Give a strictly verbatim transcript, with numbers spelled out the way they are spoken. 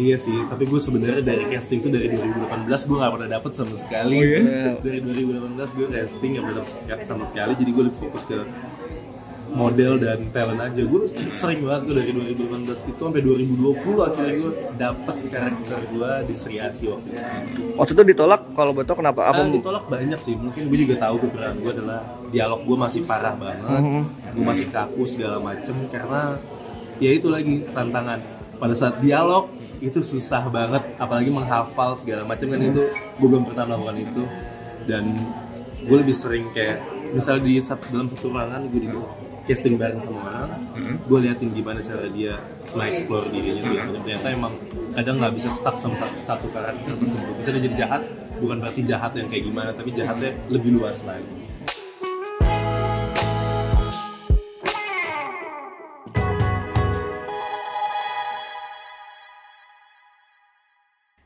Iya sih, tapi gue sebenarnya dari casting itu dari dua ribu delapan belas gue gak pernah dapet sama sekali. Oh, yeah? Dari dua ribu delapan belas gue casting gak pernah dapet sama sekali, jadi gue lebih fokus ke model dan talent aja. Gue sering banget gue dari dua ribu delapan belas itu sampai dua ribu dua puluh akhirnya gue dapet karakter gue di Sri Asi waktu itu. Waktu itu ditolak kalau betul kenapa? Apa? Nah, ditolak banyak sih, mungkin gue juga tahu kekurangan gue adalah dialog gue masih parah banget, mm-hmm. gue masih kaku segala macem karena ya itu lagi tantangan pada saat dialog itu susah banget, apalagi menghafal segala macem kan mm-hmm. itu gue belum pernah melakukan itu dan gue lebih sering kayak misalnya di dalam satu ruangan gue di casting bareng sama orang, mm-hmm. gue liatin gimana cara dia mengeksplor dirinya sih. Mm-hmm. Ternyata emang kadang nggak bisa stuck sama satu karakter tersebut. Bisa dia jadi jahat, bukan berarti jahat yang kayak gimana, tapi jahatnya lebih luas lagi.